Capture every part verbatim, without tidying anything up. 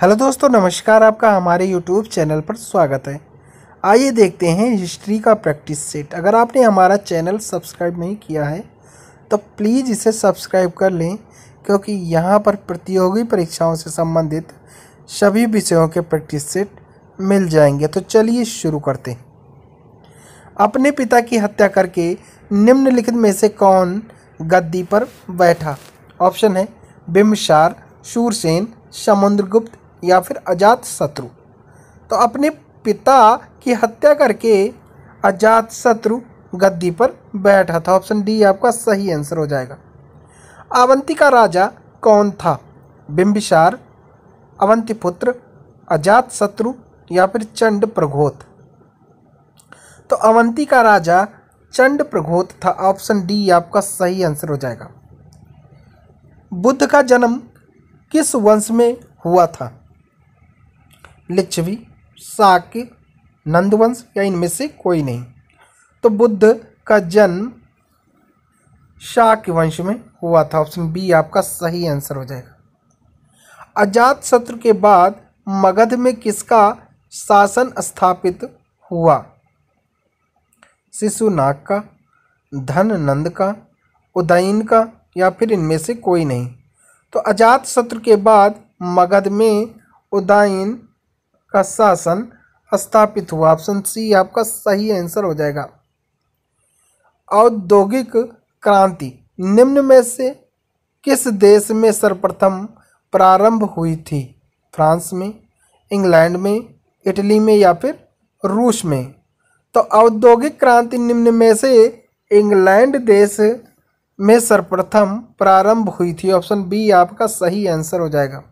Hello दोस्तों, नमस्कार। आपका हमारे यूट्यूब चैनल पर स्वागत है। आइए देखते हैं हिस्ट्री का प्रैक्टिस सेट। अगर आपने हमारा चैनल सब्सक्राइब नहीं किया है तो प्लीज़ इसे सब्सक्राइब कर लें, क्योंकि यहाँ पर प्रतियोगी परीक्षाओं से संबंधित सभी विषयों के प्रैक्टिस सेट मिल जाएंगे। तो चलिए शुरू करते हैं। अपने पिता की हत्या करके निम्नलिखित में से कौन गद्दी पर बैठा? ऑप्शन है बिम्बसार, शूरसेन, समुद्रगुप्त या फिर अजातशत्रु। तो अपने पिता की हत्या करके अजातशत्रु गद्दी पर बैठा था। ऑप्शन डी आपका सही आंसर हो जाएगा। अवंती का राजा कौन था? बिम्बिसार, अवंतीपुत्र, अजातशत्रु या फिर चंडप्रघोत। तो अवंती का राजा चंडप्रघोत था। ऑप्शन डी आपका सही आंसर हो जाएगा। बुद्ध का जन्म किस वंश में हुआ था? लिच्छवी, शाक्य, नंदवंश या इनमें से कोई नहीं। तो बुद्ध का जन्म शाक्य वंश में हुआ था। ऑप्शन बी आपका सही आंसर हो जाएगा। अजातशत्रु के बाद मगध में किसका शासन स्थापित हुआ? शिशुनाग का, धननंद का, उदयन का या फिर इनमें से कोई नहीं। तो अजातशत्रु के बाद मगध में उदयन का शासन स्थापित हुआ। ऑप्शन सी आपका सही आंसर हो जाएगा। औद्योगिक क्रांति निम्न में से किस देश में सर्वप्रथम प्रारंभ हुई थी? फ्रांस में, इंग्लैंड में, इटली में या फिर रूस में। तो औद्योगिक क्रांति निम्न में से इंग्लैंड देश में सर्वप्रथम प्रारंभ हुई थी। ऑप्शन बी आपका सही आंसर हो जाएगा।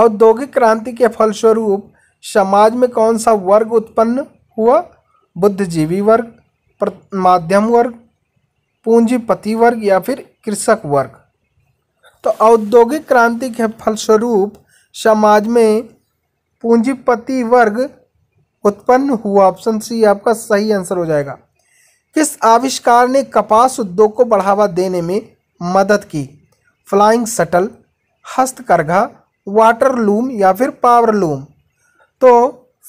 औद्योगिक क्रांति के फलस्वरूप समाज में कौन सा वर्ग उत्पन्न हुआ? बुद्धिजीवी वर्ग, मध्यम वर्ग, पूंजीपति वर्ग या फिर कृषक वर्ग। तो औद्योगिक क्रांति के फलस्वरूप समाज में पूंजीपति वर्ग उत्पन्न हुआ। ऑप्शन सी आपका सही आंसर हो जाएगा। किस आविष्कार ने कपास उद्योग को बढ़ावा देने में मदद की? फ्लाइंग शटल, हस्तकरघा, वाटर लूम या फिर पावर लूम। तो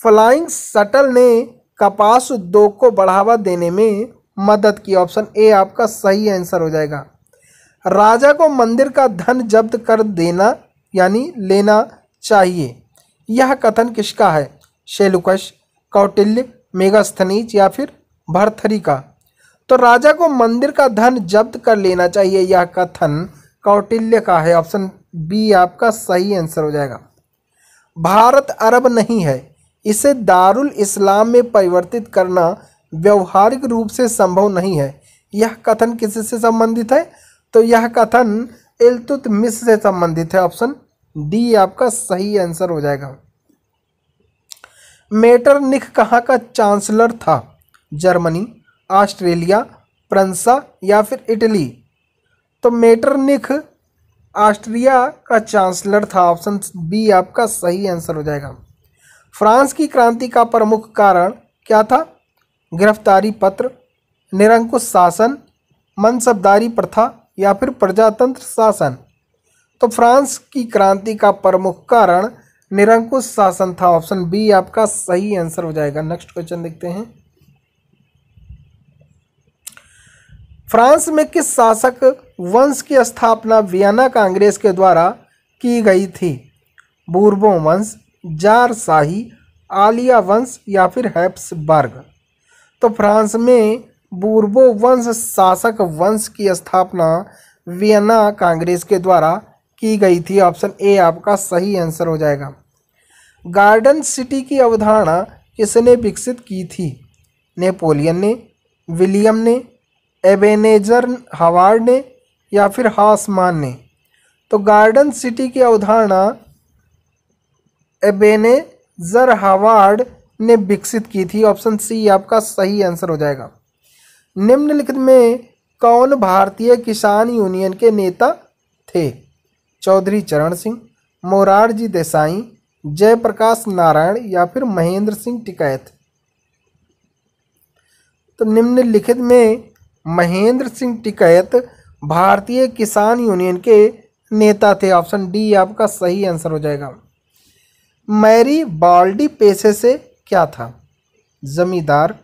फ्लाइंग शटल ने कपास उद्योग को बढ़ावा देने में मदद की। ऑप्शन ए आपका सही आंसर हो जाएगा। राजा को मंदिर का धन जब्त कर देना यानी लेना चाहिए, यह कथन किसका है? सेल्यूकस, कौटिल्य, मेगास्थनीज या फिर भर्तृहरि का। तो राजा को मंदिर का धन जब्त कर लेना चाहिए, यह कथन कौटिल्य का है। ऑप्शन बी आपका सही आंसर हो जाएगा। भारत अरब नहीं है, इसे दारुल इस्लाम में परिवर्तित करना व्यवहारिक रूप से संभव नहीं है, यह कथन किससे संबंधित है? तो यह कथन इल्तुतमिश से संबंधित है। ऑप्शन डी आपका सही आंसर हो जाएगा। मेटरनिक कहाँ का चांसलर था? जर्मनी, ऑस्ट्रेलिया, फ्रांसा या फिर इटली। तो मेटरनिक ऑस्ट्रिया का चांसलर था। ऑप्शन बी आपका सही आंसर हो जाएगा। फ्रांस की क्रांति का प्रमुख कारण क्या था? गिरफ्तारी पत्र, निरंकुश शासन, मनसबदारी प्रथा या फिर प्रजातंत्र शासन। तो फ्रांस की क्रांति का प्रमुख कारण निरंकुश शासन था। ऑप्शन बी आपका सही आंसर हो जाएगा। नेक्स्ट क्वेश्चन देखते हैं। फ्रांस में किस शासक वंश की स्थापना वियना कांग्रेस के द्वारा की गई थी? बूर्बो वंश, जारशाही, आलिया वंश या फिर हैब्सबर्ग। तो फ्रांस में बूर्बो वंश शासक वंश की स्थापना वियना कांग्रेस के द्वारा की गई थी। ऑप्शन ए आपका सही आंसर हो जाएगा। गार्डन सिटी की अवधारणा किसने विकसित की थी? नेपोलियन ने, विलियम ने, एबेनेजर हॉवर्ड ने या फिर हासमान ने। तो गार्डन सिटी की अवधारणा एबेनेजर हॉवर्ड ने विकसित की थी। ऑप्शन सी आपका सही आंसर हो जाएगा। निम्नलिखित में कौन भारतीय किसान यूनियन के नेता थे? चौधरी चरण सिंह, मोरारजी देसाई, जयप्रकाश नारायण या फिर महेंद्र सिंह टिकैत। तो निम्नलिखित में महेंद्र सिंह टिकैत भारतीय किसान यूनियन के नेता थे। ऑप्शन डी आपका सही आंसर हो जाएगा। मैरी बाल्डी पेशे से क्या था? जमींदार,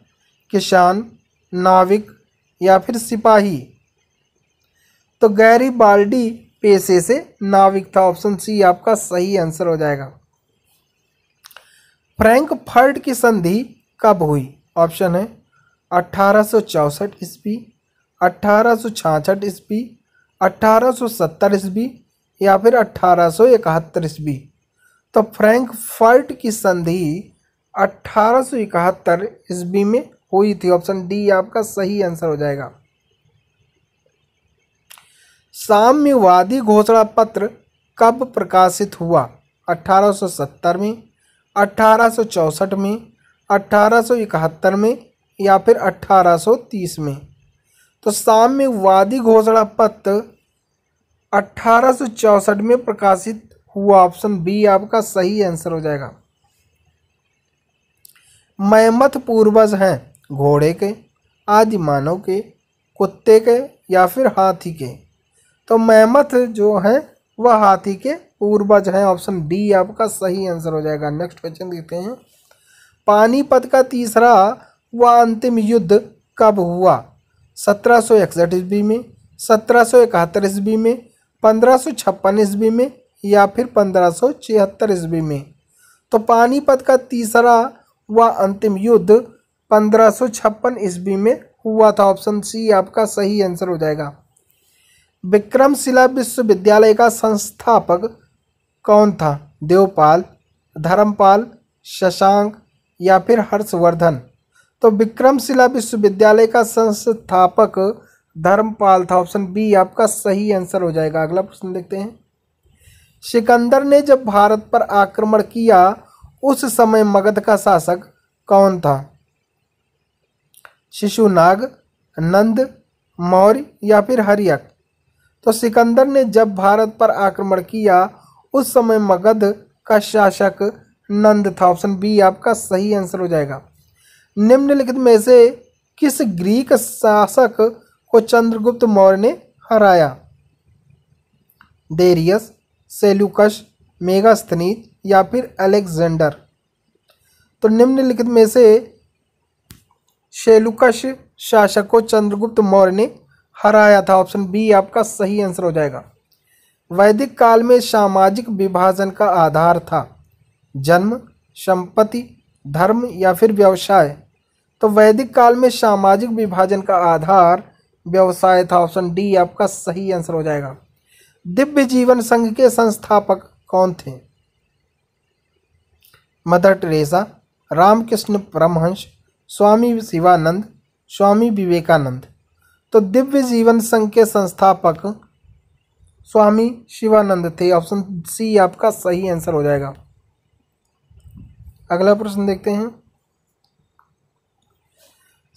किसान, नाविक या फिर सिपाही? तो गैरी बाल्डी पेशे से नाविक था। ऑप्शन सी आपका सही आंसर हो जाएगा। फ्रैंकफर्ट की संधि कब हुई? ऑप्शन है अट्ठारह सौ चौंसठ ईस्वी, अट्ठारह सौ छाछठ ईस्वी, अट्ठारह सौ सत्तर ईस्वी या फिर अट्ठारह सौ इकहत्तर ईस्वी। तो फ्रैंकफर्ट की संधि अट्ठारह सौ इकहत्तर ईस्वी में हुई थी। ऑप्शन डी आपका सही आंसर हो जाएगा। साम्यवादी घोषणा पत्र कब प्रकाशित हुआ? अट्ठारह सौ सत्तर में, अट्ठारह सौ चौंसठ में, अट्ठारह सौ इकहत्तर में या फिर अट्ठारह सौ तीस में? तो साम्यवादी घोषणा पत्र अट्ठारह सौ चौंसठ में प्रकाशित हुआ। ऑप्शन बी आपका सही आंसर हो जाएगा। मैमथ पूर्वज हैं घोड़े के, आदि मानव के, कुत्ते के या फिर हाथी के? तो मैमथ जो हैं वह हाथी के पूर्वज हैं। ऑप्शन डी आपका सही आंसर हो जाएगा। नेक्स्ट क्वेश्चन देखते हैं। पानीपत का तीसरा व अंतिम युद्ध कब हुआ? सत्रह सौ इकसठ ईस्वी में, सत्रह सौ इकहत्तर ईस्वी में, पंद्रह सौ छप्पन ईस्वी में या फिर पंद्रह सौ छिहत्तर ईस्वी में? तो पानीपत का तीसरा व अंतिम युद्ध पंद्रह सौ छप्पन ईस्वी में हुआ था। ऑप्शन सी आपका सही आंसर हो जाएगा। विक्रमशिला विश्वविद्यालय का संस्थापक कौन था? देवपाल, धर्मपाल, शशांक या फिर हर्षवर्धन? तो विक्रमशिला विश्वविद्यालय का संस्थापक धर्मपाल था। ऑप्शन बी आपका सही आंसर हो जाएगा। अगला प्रश्न देखते हैं। सिकंदर ने जब भारत पर आक्रमण किया उस समय मगध का शासक कौन था? शिशुनाग, नंद, मौर्य या फिर हर्यक? तो सिकंदर ने जब भारत पर आक्रमण किया उस समय मगध का शासक नंद था। ऑप्शन बी आपका सही आंसर हो जाएगा। निम्नलिखित में से किस ग्रीक शासक को चंद्रगुप्त मौर्य ने हराया? डेरियस, सेल्यूकस, मेगास्थनीज या फिर अलेक्जेंडर? तो निम्नलिखित में से सेल्यूकस शासक को चंद्रगुप्त मौर्य ने हराया था। ऑप्शन बी आपका सही आंसर हो जाएगा। वैदिक काल में सामाजिक विभाजन का आधार था जन्म, संपत्ति, धर्म या फिर व्यवसाय? तो वैदिक काल में सामाजिक विभाजन का आधार व्यवसाय था। ऑप्शन डी आपका सही आंसर हो जाएगा। दिव्य जीवन संघ के संस्थापक कौन थे? Mother Teresa, Ramakrishna Paramhans, Swami Shivananda, Swami Vivekananda? तो दिव्य जीवन संघ के संस्थापक स्वामी शिवानंद थे। ऑप्शन सी आपका सही आंसर हो जाएगा। अगला प्रश्न देखते हैं।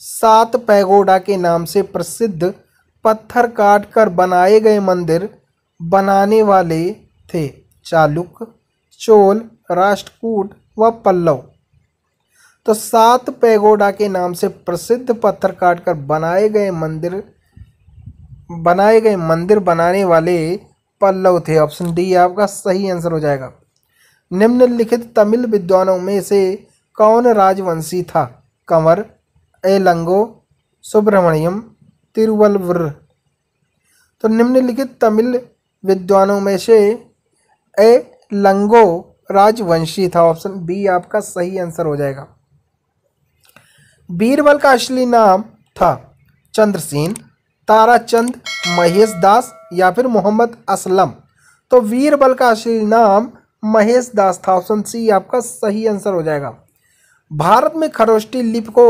सात पैगोडा के नाम से प्रसिद्ध पत्थर काट कर बनाए गए मंदिर बनाने वाले थे चालुक्य, चोल, राष्ट्रकूट व पल्लव? तो सात पैगोडा के नाम से प्रसिद्ध पत्थर काट कर बनाए गए मंदिर बनाए गए मंदिर बनाने वाले पल्लव थे। ऑप्शन डी आपका सही आंसर हो जाएगा। निम्नलिखित तमिल विद्वानों में से कौन राजवंशी था? कंवर, एलंगो, सुब्रमण्यम, तिरुवल्लुवर? तो निम्नलिखित तमिल विद्वानों में से एलंगो राजवंशी था। ऑप्शन बी आपका सही आंसर हो जाएगा। वीरबल का असली नाम था चंद्रसेन, ताराचंद, महेश दास या फिर मोहम्मद असलम? तो वीरबल का असली नाम महेश दास था। ऑप्शन सी आपका सही आंसर हो जाएगा। भारत में खरोष्ठी लिपि को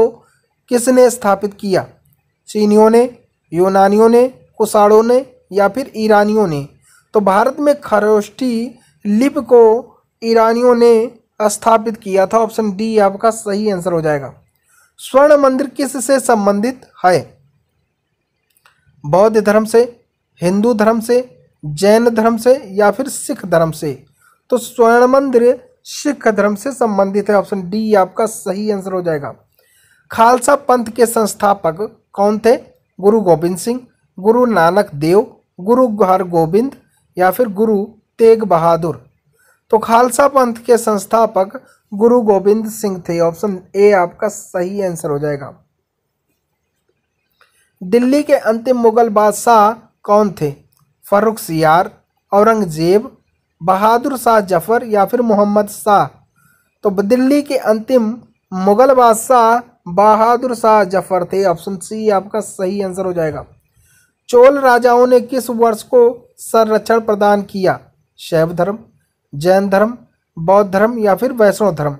किसने स्थापित किया? चीनियों ने, यूनानियों ने, कुषाणों ने या फिर ईरानियों ने? तो भारत में खरोष्ठी लिपि को ईरानियों ने स्थापित किया था। ऑप्शन डी आपका सही आंसर हो जाएगा। स्वर्ण मंदिर किससे संबंधित है? बौद्ध धर्म से, हिंदू धर्म से, जैन धर्म से या फिर सिख धर्म से? तो स्वर्ण मंदिर सिख धर्म से संबंधित है। ऑप्शन डी आपका सही आंसर हो जाएगा। खालसा पंथ के संस्थापक कौन थे? गुरु गोविंद सिंह, गुरु नानक देव, गुरु हरगोबिंद या फिर गुरु तेग बहादुर। तो खालसा पंथ के संस्थापक गुरु गोविंद सिंह थे। ऑप्शन ए आपका सही आंसर हो जाएगा। दिल्ली के अंतिम मुगल बादशाह कौन थे? फर्रुख सियार, औरंगजेब, बहादुर शाह जफर या फिर मोहम्मद शाह। तो दिल्ली के अंतिम मुगल बादशाह बहादुर शाह जफर थे। ऑप्शन सी आपका सही आंसर हो जाएगा। चोल राजाओं ने किस वर्ष को संरक्षण प्रदान किया? शैव धर्म, जैन धर्म, बौद्ध धर्म या फिर वैष्णव धर्म।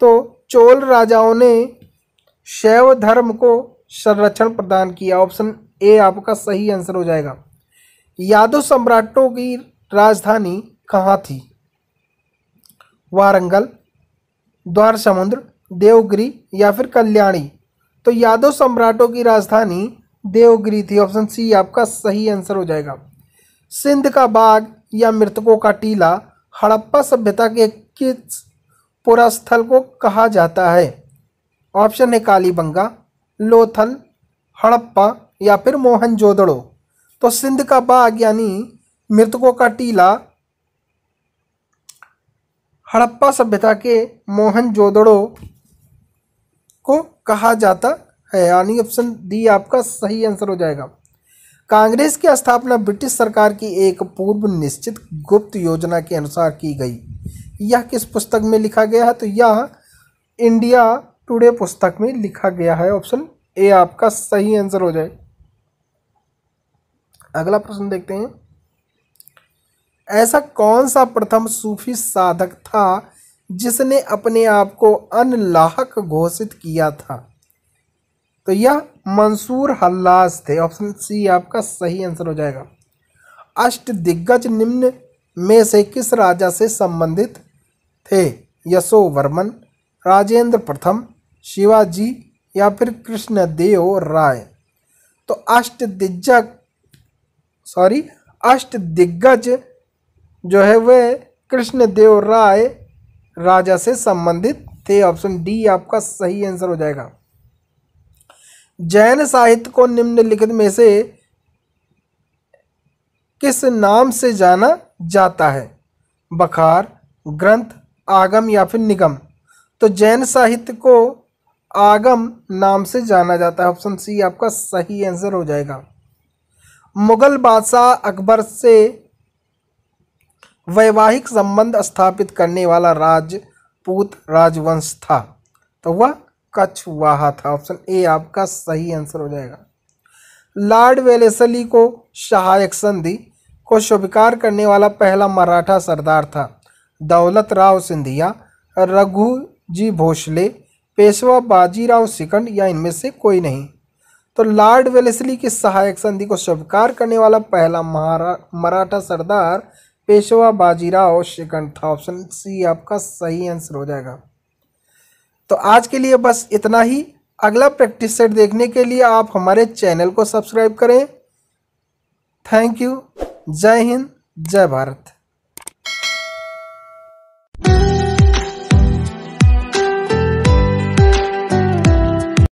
तो चोल राजाओं ने शैव धर्म को संरक्षण प्रदान किया। ऑप्शन ए आपका सही आंसर हो जाएगा। यादव सम्राटों की राजधानी कहाँ थी? वारंगल, द्वार समुद्र, देवगिरी या फिर कल्याणी। तो यादव सम्राटों की राजधानी देवगिरी थी। ऑप्शन सी आपका सही आंसर हो जाएगा। सिंध का बाग या मृतकों का टीला हड़प्पा सभ्यता के किस पुरास्थल को कहा जाता है? ऑप्शन है कालीबंगा, लोथल, हड़प्पा या फिर मोहनजोदड़ो। तो सिंध का बाग यानी मृतकों का टीला हड़प्पा सभ्यता के मोहनजोदड़ो को कहा जाता है, यानी ऑप्शन डी आपका सही आंसर हो जाएगा। कांग्रेस की स्थापना ब्रिटिश सरकार की एक पूर्व निश्चित गुप्त योजना के अनुसार की गई। यह किस पुस्तक में लिखा गया है? तो यह इंडिया टुडे पुस्तक में लिखा गया है। ऑप्शन ए आपका सही आंसर हो जाए। अगला प्रश्न देखते हैं। ऐसा कौन सा प्रथम सूफी साधक था जिसने अपने आप को अनलाहक घोषित किया था? तो यह मंसूर हल्लास थे। ऑप्शन सी आपका सही आंसर हो जाएगा। अष्ट दिग्गज निम्न में से किस राजा से संबंधित थे? यशोवर्मन, राजेंद्र प्रथम, शिवाजी या फिर कृष्णदेव राय। तो अष्ट दिग्गज सॉरी अष्ट दिग्गज जो है वह कृष्णदेव राय राजा से संबंधित थे। ऑप्शन डी आपका सही आंसर हो जाएगा। जैन साहित्य को निम्नलिखित में से किस नाम से जाना जाता है? बखार, ग्रंथ, आगम या फिर निगम। तो जैन साहित्य को आगम नाम से जाना जाता है। ऑप्शन सी आपका सही आंसर हो जाएगा। मुगल बादशाह अकबर से वैवाहिक संबंध स्थापित करने वाला राजपूत राजवंश था। तो वह कछवाहा था। ऑप्शन ए आपका सही आंसर हो जाएगा। लॉर्ड वेलेसली को सहायक संधि को स्वीकार करने वाला पहला मराठा सरदार था। दौलत राव सिंधिया, रघुजी भोसले, पेशवा बाजीराव सिकंद या इनमें से कोई नहीं। तो लॉर्ड वेलेसली की सहायक संधि को स्वीकार करने वाला पहला मराठा सरदार पेशवा बाजीराव सिकंद था। ऑप्शन सी आपका सही आंसर हो जाएगा। तो आज के लिए बस इतना ही। अगला प्रैक्टिस सेट देखने के लिए आप हमारे चैनल को सब्सक्राइब करें। Thank you. जय हिंद, जय भारत।